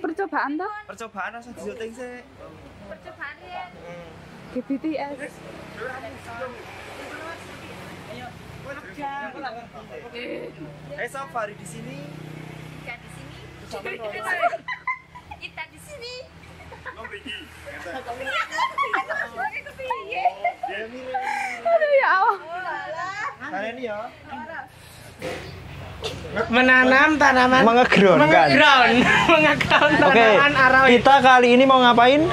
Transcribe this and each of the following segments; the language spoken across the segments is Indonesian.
Percobaan toh? Percobaan langsung disyuting sih. Percobaan ya. Di BTS. Ayo. Esok Fahri di sini. Kita di sini. Kita di sini. Aduh ya Allah. Kalian ya. Menanam tanaman mengeground tanaman aroid. Kita kali ini mau ngapain?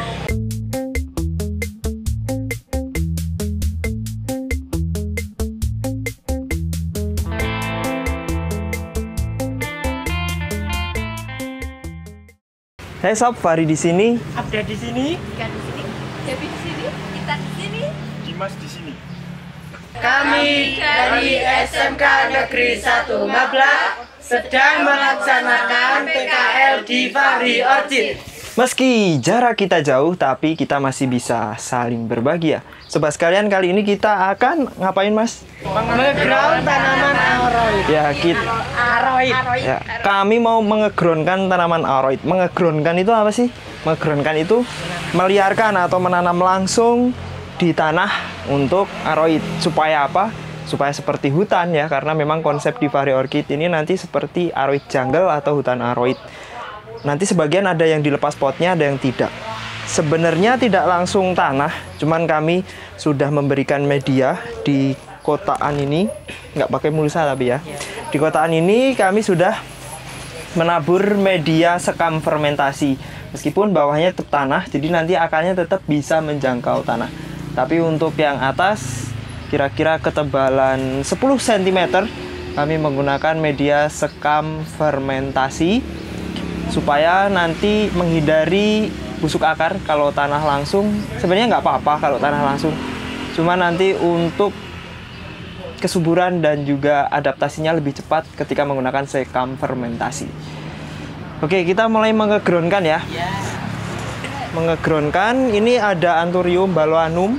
Hai sob, Fahri di sini. Abda di sini. Ika di sini. Devi di sini. Kita di sini. Dimas di sini. Kami dari SMK Negeri 1 Ngablak sedang melaksanakan PKL di Fahri Orchid. Meski jarak kita jauh, tapi kita masih bisa saling berbagi ya. Sobat sekalian, kali ini kita akan ngapain mas? Mengeground tanaman aroid. Ya, kita ya, kami mau mengegroundkan tanaman aroid. Mengegroundkan itu apa sih? Mengegroundkan itu meliarkan atau menanam langsung di tanah untuk aroid. Supaya apa? Supaya seperti hutan ya, karena memang konsep di Fahri Orchid ini nanti seperti aroid jungle atau hutan aroid. Nanti sebagian ada yang dilepas potnya, ada yang tidak. Sebenarnya tidak langsung tanah, cuman kami sudah memberikan media di kotaan ini, nggak pakai mulsa tapi ya. Di kotaan ini kami sudah menabur media sekam fermentasi. Meskipun bawahnya tetap tanah, jadi nanti akarnya tetap bisa menjangkau tanah. Tapi untuk yang atas, kira-kira ketebalan 10 cm, kami menggunakan media sekam fermentasi, supaya nanti menghindari busuk akar kalau tanah langsung. Sebenarnya nggak apa-apa kalau tanah langsung, cuma nanti untuk kesuburan dan juga adaptasinya lebih cepat ketika menggunakan sekam fermentasi. Oke, kita mulai mengegroundkan ya. Mengegroundkan, ini ada anthurium ballowanum,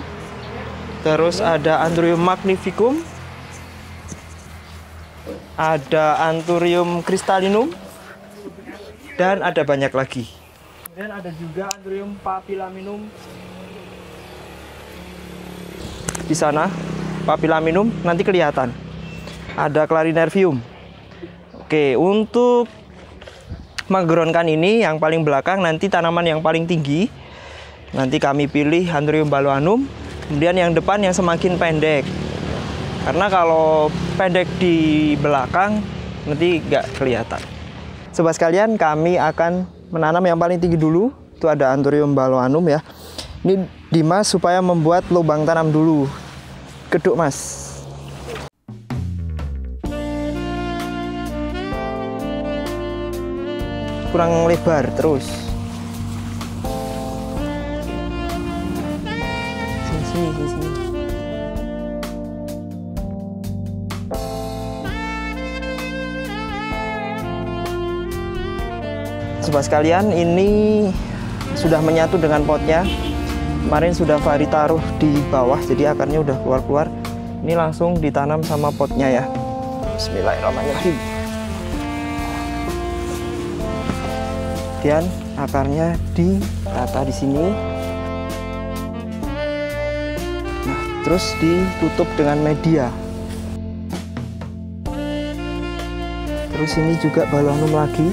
terus ada anthurium magnificum, ada anthurium crystallinum, dan ada banyak lagi. Kemudian ada juga anthurium papilaminum di sana. Papilaminum nanti kelihatan. Ada clarinervium. Oke, untuk menggeronkan ini yang paling belakang, nanti tanaman yang paling tinggi nanti kami pilih anthurium ballowanum. Kemudian yang depan yang semakin pendek, karena kalau pendek di belakang nanti nggak kelihatan. Sobat sekalian, kami akan menanam yang paling tinggi dulu. Itu ada anthurium ballowanum ya. Ini Dimas supaya membuat lubang tanam dulu. Keduk mas. Kurang lebar terus. Sini. Sobat sekalian, ini sudah menyatu dengan potnya. Kemarin sudah Fahri taruh di bawah, jadi akarnya udah keluar. Ini langsung ditanam sama potnya ya. Bismillahirrahmanirrahim. Kemudian akarnya ditata di sini. Nah, terus ditutup dengan media. Terus ini juga ballowanum lagi.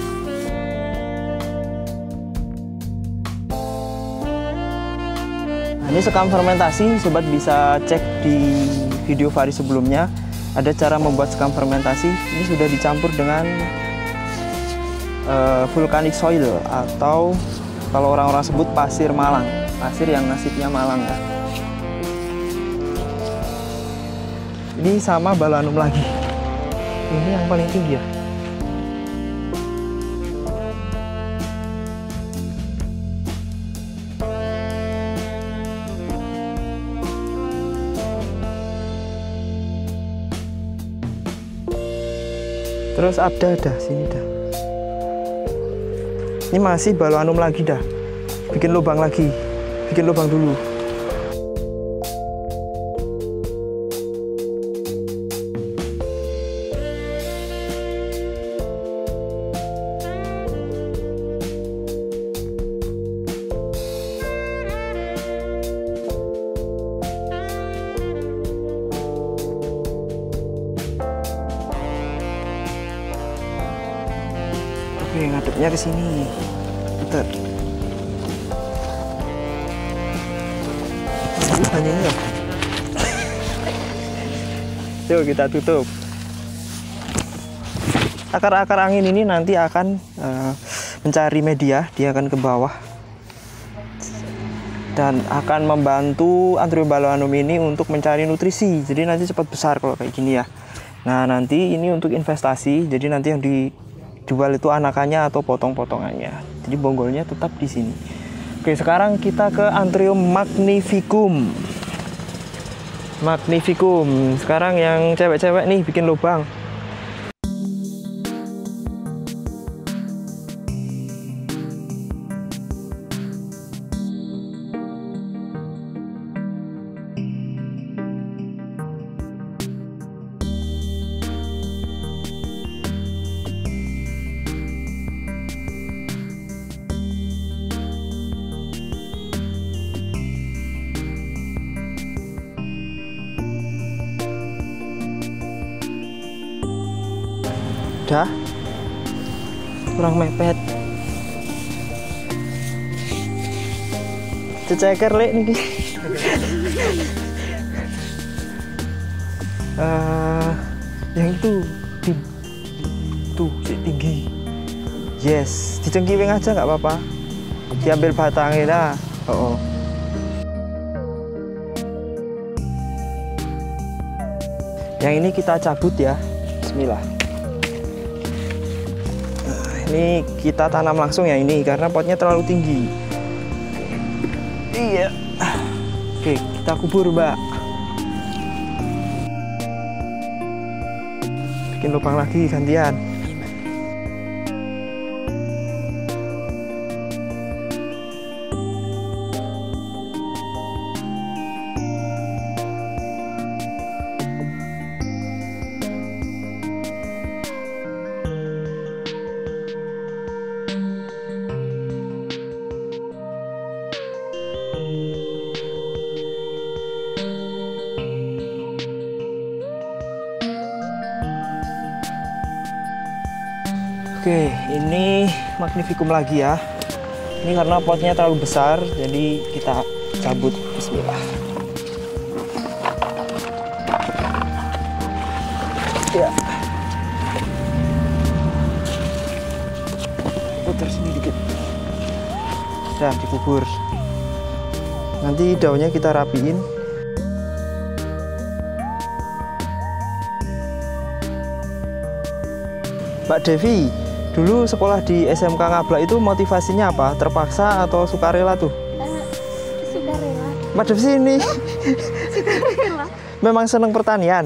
Nah, ini sekam fermentasi, sobat bisa cek di video Fahri sebelumnya. Ada cara membuat sekam fermentasi. Ini sudah dicampur dengan vulkanik soil, atau kalau orang-orang sebut pasir malang, pasir yang nasibnya malang ya. Ini sama ballowanum lagi. Ini yang paling tinggi ya. Terus ada sini dah. Ini masih ballowanum lagi dah. Bikin lubang lagi. Bikin lubang dulu. ngadepnya ke sini. Bentar. Ini banyaknya. Yuk kita tutup. Akar-akar angin ini nanti akan mencari media, dia akan ke bawah. Dan akan membantu anthurium ballowanum ini untuk mencari nutrisi, jadi nanti cepat besar kalau kayak gini ya. Nah nanti ini untuk investasi, jadi nanti yang dijual itu anakannya atau potong-potongannya. Jadi bonggolnya tetap di sini. Oke, sekarang kita ke anthurium magnificum. Magnificum, sekarang yang cewek-cewek nih bikin lubang. Udah kurang mepet, ceker lek niki. Yang itu tuh tinggi, yes, dicengkiwing aja nggak apa-apa, diambil batangnya lah. Oh. Yang ini kita cabut ya, bismillah. Ini kita tanam langsung ya ini, karena potnya terlalu tinggi. Iya. Oke, kita kubur, Mbak. Bikin lubang lagi, gantian. Oke, ini magnificum lagi ya. Ini karena potnya terlalu besar, jadi kita cabut. Bismillah. Ya. Putar sini dikit. Dan dikubur. Nanti daunnya kita rapiin. Mbak Devi, dulu sekolah di SMK Ngablak itu motivasinya apa? Terpaksa atau sukarela tuh? Sukarela. Mbak Devi sini. Sukarela. Memang seneng pertanian?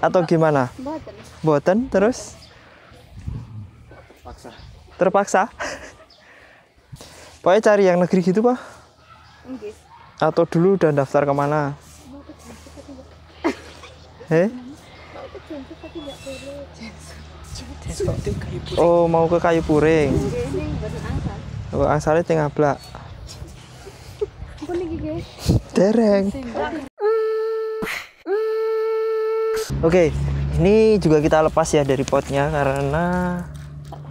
Atau gimana? Boten. Boten, terus? Terpaksa. Terpaksa? Pokoknya cari yang negeri gitu, Pak? Enggak. Atau dulu udah daftar kemana? Heh? Oh, mau ke kayu puring. Oh, asalnya tengah belak. Dereng. Oke, ini juga kita lepas ya dari potnya karena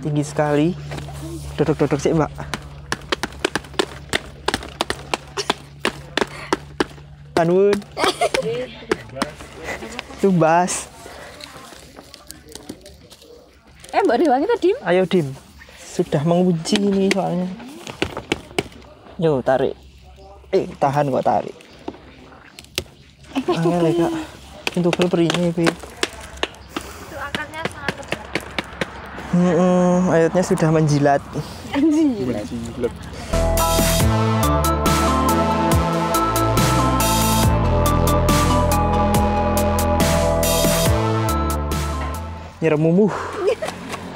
tinggi sekali. Dodok-dodok sih, Mbak. Tanwun. Tumbas. Mbak Dewa kita dim. Ayo dim. Sudah menguji ini soalnya. Yo tarik. Tahan kok tarik. Ayo Kak. Pintu bel perinya, Bi. Itu akarnya sangat tebal. Ayatnya sudah menjilat. Menjilat. Nyeremumuh.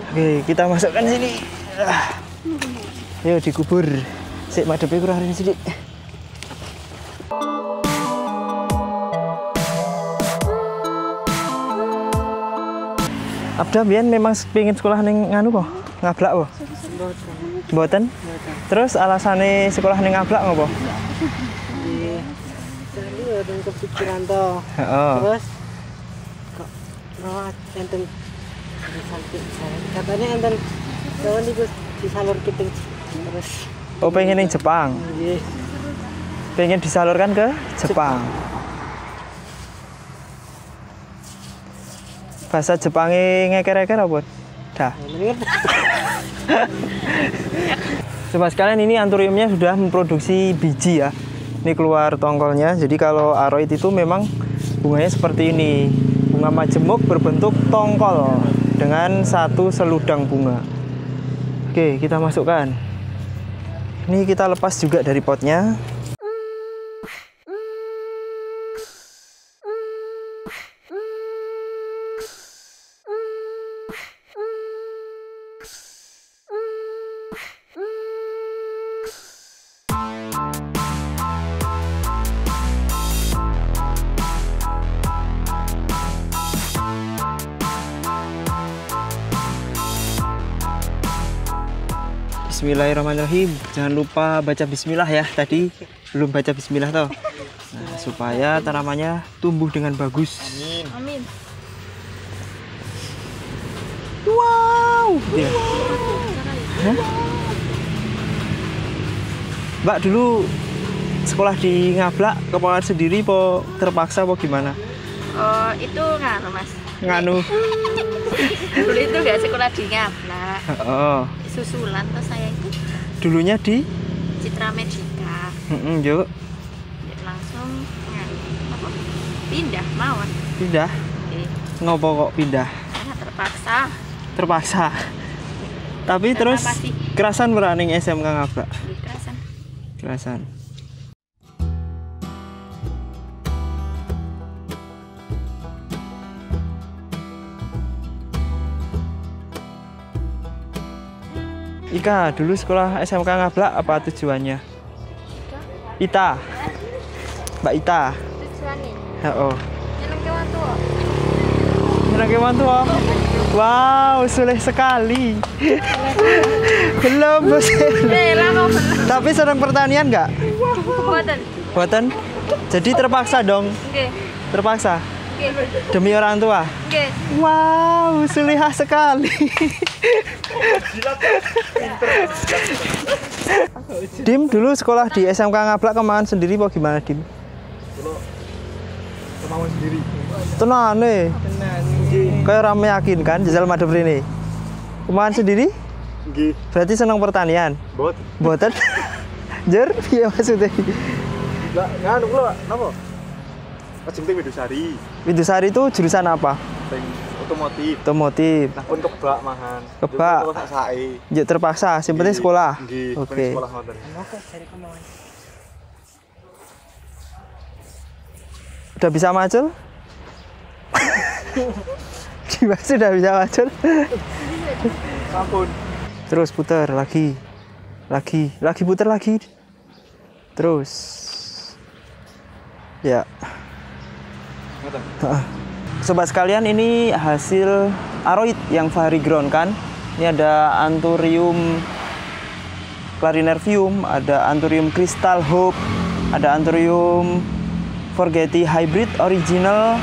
Oke, kita masukkan sini. Ayo dikubur. Sik madhepe kurang hari sithik. Abda mbiyen memang pengin sekolah ning anu po? Ngablak po? Mboten. Terus alasane sekolah ning Ngablak ngopo? Nggih. Dulu ora kepikiran to. Terus kok rawat enten. Katanya enten Soalnya niku disalurke teng terus. Oh, pengen ning Jepang. Nggih. Pengen disalurkan ke Jepang. Bahasa Jepangnya ngeker-ngeker apa? Dah. Coba sekalian, ini anthuriumnya sudah memproduksi biji ya. Ini keluar tongkolnya. Jadi kalau aroid itu memang bunganya seperti ini. Bunga majemuk berbentuk tongkol dengan satu seludang bunga. Oke, kita masukkan. Ini kita lepas juga dari potnya. Bismillahirrahmanirrahim. Jangan lupa baca bismillah ya. Tadi belum baca bismillah toh. Nah, supaya tanamannya tumbuh dengan bagus. Amin. Wow. Ya. Hah? Mbak dulu sekolah di Ngablak, kepala sendiri po terpaksa po gimana? Oh, itu nganu Mas. Nganu. Dulu itu nggak sekolah di Ngablak. Oh. Susulan terus saya itu dulunya di Citra Medika. Yuk langsung apa? Pindah mawon. Pindah? Ngopo kok pindah? Karena terpaksa. Terpaksa. Tapi karena terus pasti. Kerasan beraning SMK Ngablak. Kerasan. Kerasan. Ika, dulu sekolah SMK Ngablak apa tujuannya? Ita. Mbak Ita. Tujuannya? Oh. Nyenengke wong tuwa. Nyenengke wong tuwa. Wow, sulit sekali. Belum, Bos. Tapi seneng pertanian nggak? Buatan. Buatan? Jadi terpaksa dong? Nggih. Terpaksa? Demi orang tua. Okay. Wow, sulihah sekali. Dim dulu sekolah di SMK Ngablak kemauan sendiri, apa gimana Dim? Kemauan sendiri. Tenan nih. Kayak orang meyakinkan, jajal madep ini. Kemauan sendiri? Nggih. Berarti senang pertanian. Boten. Boten. Jer, piye maksudnya? Enggak, nganu kula, napa? Jeneng Widusari. Widusari itu jurusan apa? Otomotif. Otomotif. Nah, pun kebak mahan. Kebak. Ya terpaksa, sing penting sekolah. Nggih, okay. Sekolah ngoten. Udah bisa macul? Gimana sudah bisa macul? Sampun. Terus putar lagi. Lagi putar lagi. Terus. Ya. Sobat sekalian, ini hasil aroid yang Fahri ground kan. Ini ada anthurium clarinervium, ada anthurium crystal hope, ada anthurium forgetti hybrid original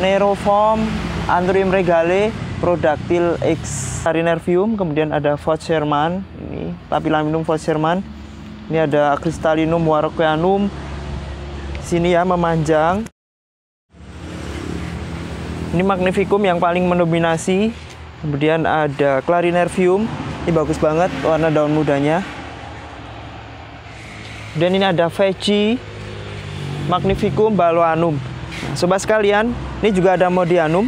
neroform, anthurium regale productile x clarinervium, kemudian ada Voschermann, ini papilaminum Voschermann. Ini ada crystallinum warocqueanum. Sini ya memanjang. Ini magnificum yang paling mendominasi. Kemudian ada clarinervium. Ini bagus banget warna daun mudanya. Dan ini ada veggie magnificum ballowanum. Nah, sobat sekalian, ini juga ada modianum.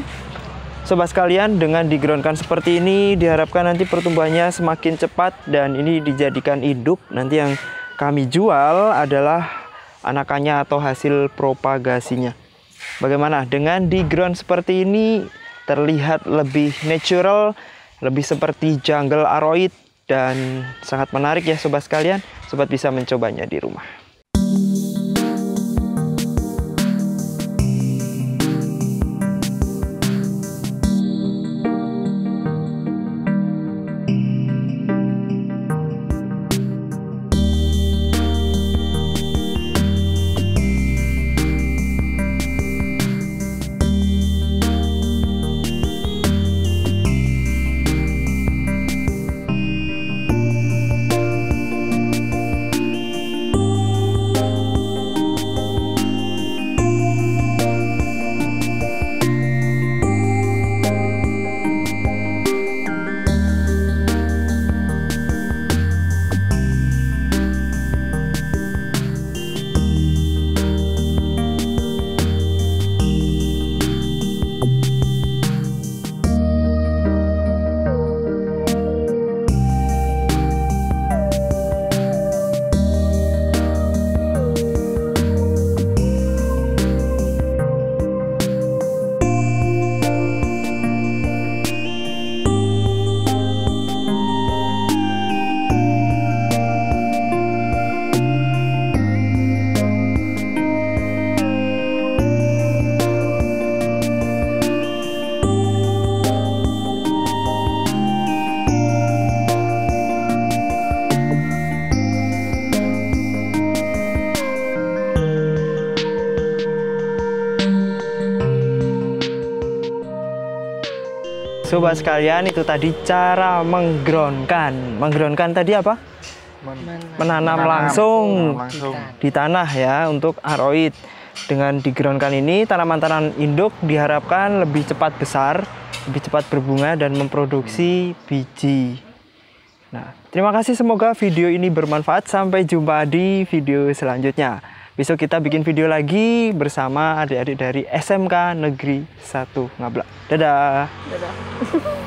Sobat sekalian, dengan digroundkan seperti ini, diharapkan nanti pertumbuhannya semakin cepat. Dan ini dijadikan induk. Nanti yang kami jual adalah anakannya atau hasil propagasinya. Bagaimana dengan di ground seperti ini, terlihat lebih natural, lebih seperti jungle aroid, dan sangat menarik ya sobat sekalian. Sobat bisa mencobanya di rumah. Sobat sekalian, itu tadi cara menggroundkan. Menggroundkan tadi apa? Menanam langsung di tanah ya untuk aroid. Dengan digroundkan ini, tanaman-tanaman induk diharapkan lebih cepat besar, lebih cepat berbunga dan memproduksi biji. Nah, terima kasih, semoga video ini bermanfaat. Sampai jumpa di video selanjutnya. Besok kita bikin video lagi bersama adik-adik dari SMK Negeri 1 Ngablak. Dadah. Dadah.